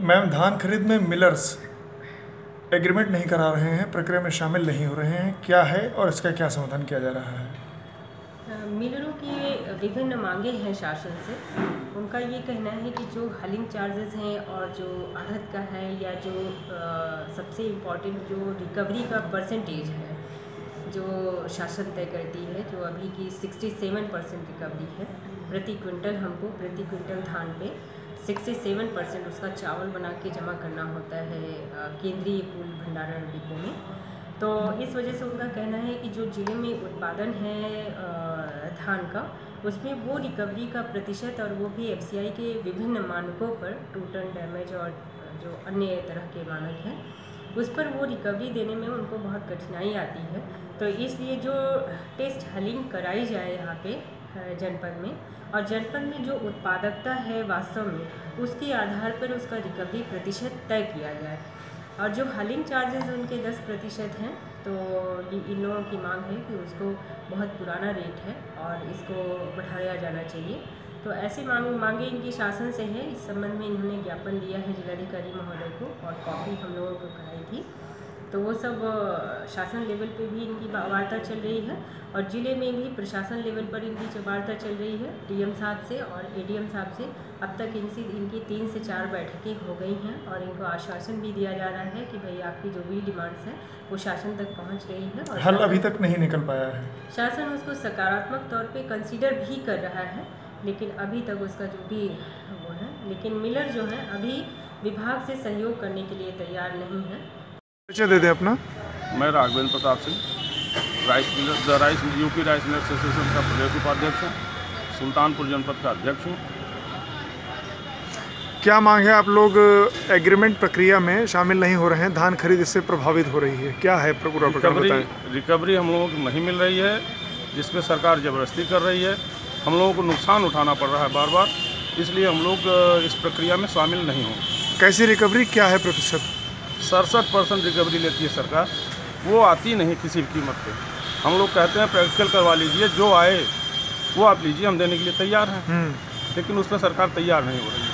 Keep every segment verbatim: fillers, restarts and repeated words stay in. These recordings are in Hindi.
मैम, धान खरीद में मिलर्स एग्रीमेंट नहीं करा रहे हैं, प्रक्रिया में शामिल नहीं हो रहे हैं, क्या है और इसका क्या समाधान किया जा रहा है? मिलरों की विभिन्न मांगे हैं शासन से। उनका ये कहना है कि जो हलिंग चार्जेस हैं और जो आढ़त का है या जो आ, सबसे इम्पॉर्टेंट जो रिकवरी का परसेंटेज है जो शासन तय करती है, जो अभी की सड़सठ परसेंट रिकवरी है प्रति क्विंटल, हमको प्रति क्विंटल धान पे सड़सठ परसेंट उसका चावल बना के जमा करना होता है केंद्रीय पूल भंडारण डिपो में। तो इस वजह से उनका कहना है कि जो जिले में उत्पादन है धान का, उसमें वो रिकवरी का प्रतिशत और वो भी एफसीआई के विभिन्न मानकों पर, टोटल डैमेज और जो अन्य तरह के मानक हैं उस पर, वो रिकवरी देने में उनको बहुत कठिनाई आती है। तो इसलिए जो टेस्ट हलिंग कराई जाए यहाँ पे जनपद में, और जनपद में जो उत्पादकता है वास्तव में उसके आधार पर उसका रिकवरी प्रतिशत तय किया जाए। और जो हलिंग चार्जेस उनके दस प्रतिशत हैं, तो इन लोगों की मांग है कि उसको बहुत पुराना रेट है और इसको बढ़ाया जाना चाहिए। तो ऐसी मांग मांगे इनकी शासन से है। इस संबंध में इन्होंने ज्ञापन दिया है जिलाधिकारी महोदय को और कॉपी हम लोगों को कराई थी। तो वो सब शासन लेवल पे भी इनकी वार्ता चल रही है और ज़िले में भी प्रशासन लेवल पर इनकी वार्ता चल रही है डीएम साहब से और एडीएम साहब से। अब तक इनसे इनकी तीन से चार बैठकें हो गई हैं और इनको आश्वासन भी दिया जा रहा है कि भाई आपकी जो भी डिमांड्स हैं वो शासन तक पहुंच रही है और हल अभी तक नहीं निकल पाया है। शासन उसको सकारात्मक तौर पर कंसिडर भी कर रहा है, लेकिन अभी तक उसका जो भी वो है, लेकिन मिलर जो है अभी विभाग से सहयोग करने के लिए तैयार नहीं है। परिचय दे दें अपना। मैं Raghavendra Pratap Singh, rice miller the rice UP rice miller association का प्रदेश उपाध्यक्ष हूँ, सुल्तानपुर जनपद का अध्यक्ष हूँ। क्या मांग है? आप लोग एग्रीमेंट प्रक्रिया में शामिल नहीं हो रहे हैं, धान खरीद इससे प्रभावित हो रही है, क्या है पूरा प्रकरण बताएं। रिकवरी हम लोगों को नहीं मिल रही है, जिसमें सरकार जबरदस्ती कर रही है, हम लोगों को नुकसान उठाना पड़ रहा है बार बार, इसलिए हम लोग इस प्रक्रिया में शामिल नहीं हों। कैसी रिकवरी, क्या है प्रतिशत? सड़सठ परसेंट रिकवरी लेती है सरकार, वो आती नहीं किसी भी कीमत पे। हम लोग कहते हैं प्रैक्टिकल करवा लीजिए, जो आए वो आप लीजिए, हम देने के लिए तैयार हैं, लेकिन उसमें सरकार तैयार नहीं हो रही है।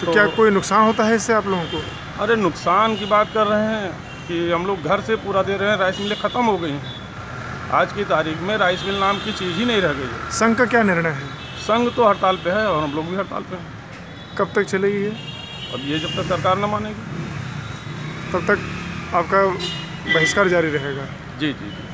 तो, तो क्या कोई नुकसान होता है इससे आप लोगों को? अरे नुकसान की बात कर रहे हैं कि हम लोग घर से पूरा दे रहे हैं, राइस मिलें ख़त्म हो गई हैं। आज की तारीख में राइस मिल नाम की चीज़ ही नहीं रह गई है। संघ का क्या निर्णय है? संघ तो हड़ताल पे है और हम लोग भी हड़ताल पे हैं। कब तक चलेगी ये? अब ये जब तक सरकार न मानेगी तब तक आपका बहिष्कार जारी रहेगा। जी जी, जी।